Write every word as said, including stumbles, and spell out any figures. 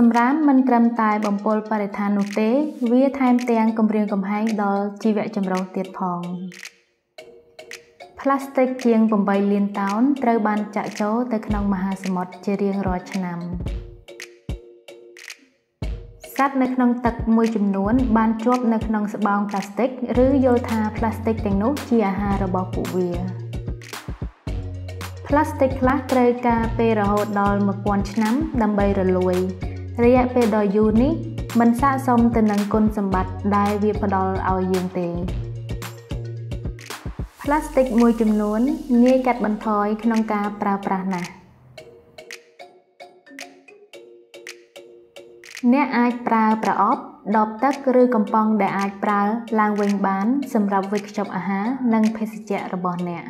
สำรับมันกรำตายบ่มปลปริธานุเตวิทายเตียงกำเรียงกำไฮดอลชีวะจำเราเตียดพองพลาสติกเกียงบ่มใบเลียนเต้าเตรบันจะโจเตขนองมหาสมุทรเจริญรอชนำซัดในขนองตักมวยจุ่มนวลบานจวบในขนองสบองพลาสติกหรือโยธาพลาสติกแต่งนุ๊กเชียฮาระบอบปูเวียพลาสติกละเตรกาเปรหดดอลมากวนชน้ำดำใบระลวยระยะเปดอยูนิมันสะสมแต่นังก้นสมบัติได้วิพดอลเอาเยืงเตพลาสติกมวยจำนวนเงี่ยกัดบันทอยขนองกาปราปราหนะเนี่ยอาจปราปราออบดอบตักหรือกำปองได้อาจปราลางเวงบ้านสำหรับวิกชอบอาหารนังเพศเจระบอนเนี่ย